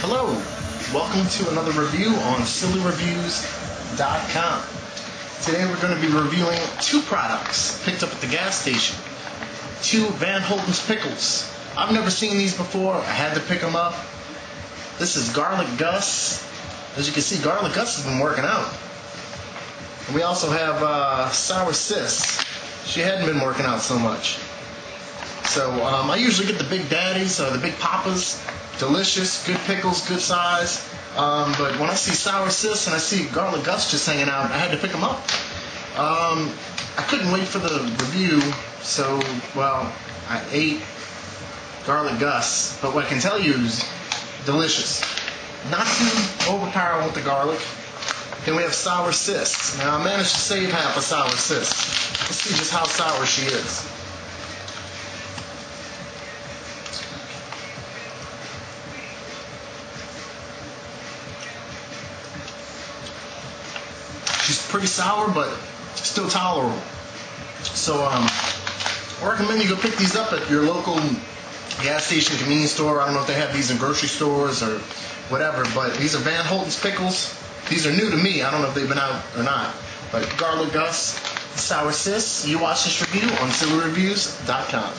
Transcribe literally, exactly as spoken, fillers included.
Hello, welcome to another review on Silly Reviews dot com. Today we're going to be reviewing two products picked up at the gas station. Two Van Holten's pickles. I've never seen these before. I had to pick them up. This is Garlic Gus. As you can see, Garlic Gus has been working out. And we also have uh, Sour Sis. She hadn't been working out so much. So um, I usually get the Big Daddies or the Big Papas. Delicious, good pickles, good size. Um, but when I see Sour Sis and I see Garlic Gus just hanging out, I had to pick them up. Um, I couldn't wait for the review, so, well, I ate Garlic Gus. But what I can tell you is delicious. Not too overpowering with the garlic. Then we have Sour Sis. Now, I managed to save half a Sour Sis. Let's see just how sour she is. She's pretty sour, but still tolerable. So, um, I recommend you go pick these up at your local gas station, convenience store. I don't know if they have these in grocery stores or whatever, but these are Van Holten's pickles. These are new to me. I don't know if they've been out or not. But Garlic Gus, Sour Sis, you watch this review on Silly Reviews dot com.